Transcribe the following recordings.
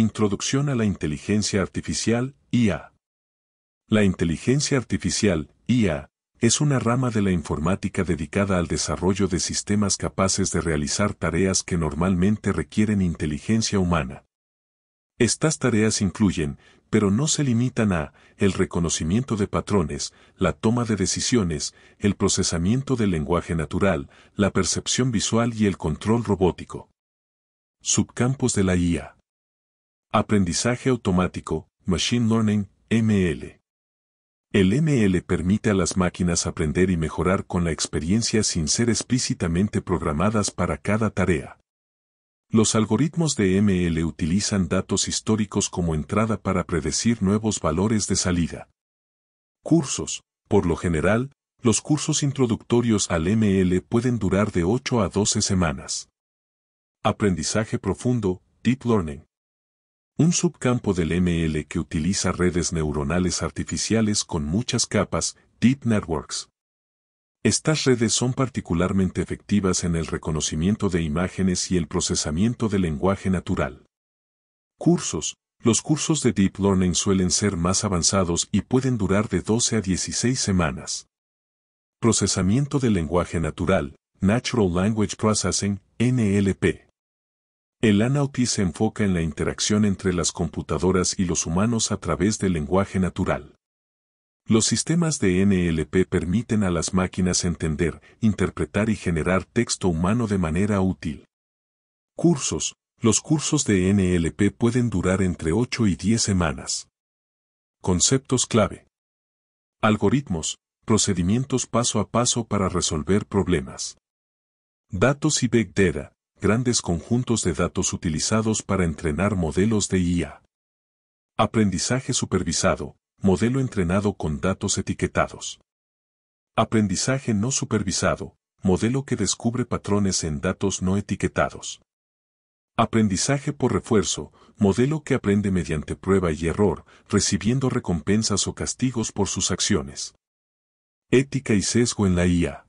Introducción a la Inteligencia Artificial, IA. La inteligencia artificial, IA, es una rama de la informática dedicada al desarrollo de sistemas capaces de realizar tareas que normalmente requieren inteligencia humana. Estas tareas incluyen, pero no se limitan a, el reconocimiento de patrones, la toma de decisiones, el procesamiento del lenguaje natural, la percepción visual y el control robótico. Subcampos de la IA. Aprendizaje automático, Machine Learning, ML. El ML permite a las máquinas aprender y mejorar con la experiencia sin ser explícitamente programadas para cada tarea. Los algoritmos de ML utilizan datos históricos como entrada para predecir nuevos valores de salida. Cursos. Por lo general, los cursos introductorios al ML pueden durar de 8 a 12 semanas. Aprendizaje profundo, Deep Learning. Un subcampo del ML que utiliza redes neuronales artificiales con muchas capas, Deep Networks. Estas redes son particularmente efectivas en el reconocimiento de imágenes y el procesamiento del lenguaje natural. Cursos. Los cursos de Deep Learning suelen ser más avanzados y pueden durar de 12 a 16 semanas. Procesamiento del lenguaje natural, Natural Language Processing, NLP. El NLP se enfoca en la interacción entre las computadoras y los humanos a través del lenguaje natural. Los sistemas de NLP permiten a las máquinas entender, interpretar y generar texto humano de manera útil. Cursos. Los cursos de NLP pueden durar entre 8 y 10 semanas. Conceptos clave. Algoritmos. Procedimientos paso a paso para resolver problemas. Datos y Big Data. Grandes conjuntos de datos utilizados para entrenar modelos de IA. Aprendizaje supervisado. Modelo entrenado con datos etiquetados. Aprendizaje no supervisado, modelo que descubre patrones en datos no etiquetados. Aprendizaje por refuerzo, modelo que aprende mediante prueba y error, recibiendo recompensas o castigos por sus acciones. Ética y sesgo en la IA.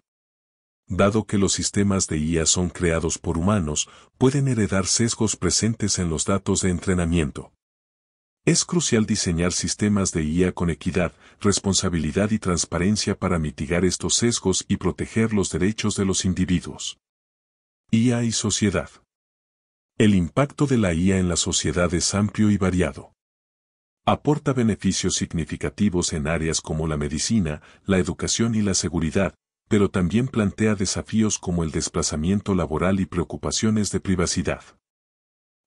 Dado que los sistemas de IA son creados por humanos, pueden heredar sesgos presentes en los datos de entrenamiento. Es crucial diseñar sistemas de IA con equidad, responsabilidad y transparencia para mitigar estos sesgos y proteger los derechos de los individuos. IA y sociedad. El impacto de la IA en la sociedad es amplio y variado. Aporta beneficios significativos en áreas como la medicina, la educación y la seguridad, pero también plantea desafíos como el desplazamiento laboral y preocupaciones de privacidad.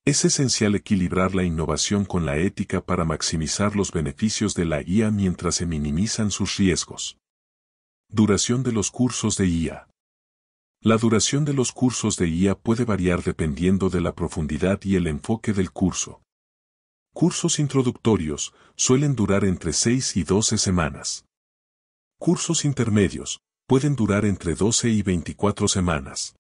Es esencial equilibrar la innovación con la ética para maximizar los beneficios de la IA mientras se minimizan sus riesgos. Duración de los cursos de IA. La duración de los cursos de IA puede variar dependiendo de la profundidad y el enfoque del curso. Cursos introductorios suelen durar entre 6 y 12 semanas. Cursos intermedios pueden durar entre 12 y 24 semanas.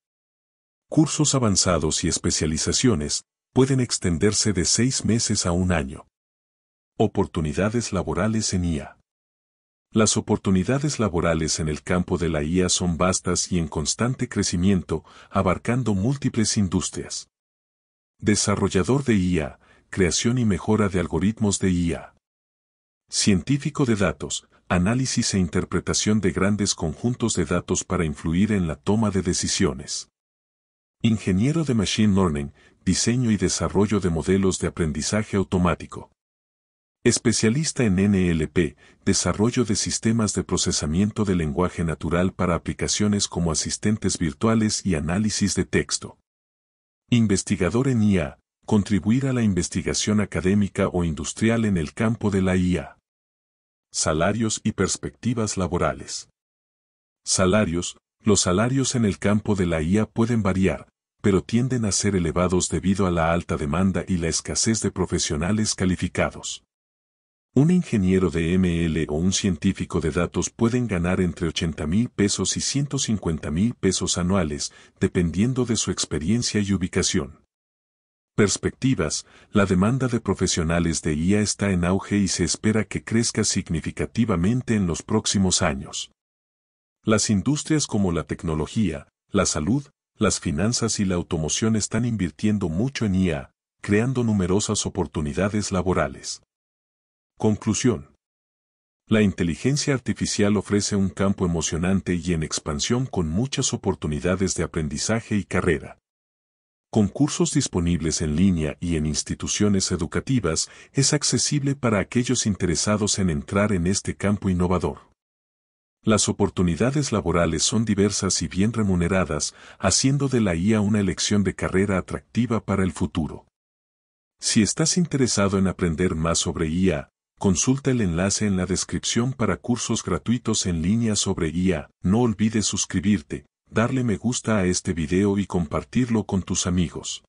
Cursos avanzados y especializaciones pueden extenderse de 6 meses a 1 año. Oportunidades laborales en IA. Las oportunidades laborales en el campo de la IA son vastas y en constante crecimiento, abarcando múltiples industrias. Desarrollador de IA, creación y mejora de algoritmos de IA. Científico de datos, análisis e interpretación de grandes conjuntos de datos para influir en la toma de decisiones. Ingeniero de Machine Learning, diseño y desarrollo de modelos de aprendizaje automático. Especialista en NLP, desarrollo de sistemas de procesamiento de lenguaje natural para aplicaciones como asistentes virtuales y análisis de texto. Investigador en IA, contribuir a la investigación académica o industrial en el campo de la IA. Salarios y perspectivas laborales. Salarios. Los salarios en el campo de la IA pueden variar, pero tienden a ser elevados debido a la alta demanda y la escasez de profesionales calificados. Un ingeniero de ML o un científico de datos pueden ganar entre $80,000 y $150,000 anuales, dependiendo de su experiencia y ubicación. Perspectivas. La demanda de profesionales de IA está en auge y se espera que crezca significativamente en los próximos años. Las industrias como la tecnología, la salud, las finanzas y la automoción están invirtiendo mucho en IA, creando numerosas oportunidades laborales. Conclusión. La inteligencia artificial ofrece un campo emocionante y en expansión con muchas oportunidades de aprendizaje y carrera. Con cursos disponibles en línea y en instituciones educativas, es accesible para aquellos interesados en entrar en este campo innovador. Las oportunidades laborales son diversas y bien remuneradas, haciendo de la IA una elección de carrera atractiva para el futuro. Si estás interesado en aprender más sobre IA, consulta el enlace en la descripción para cursos gratuitos en línea sobre IA. No olvides suscribirte, darle me gusta a este video y compartirlo con tus amigos.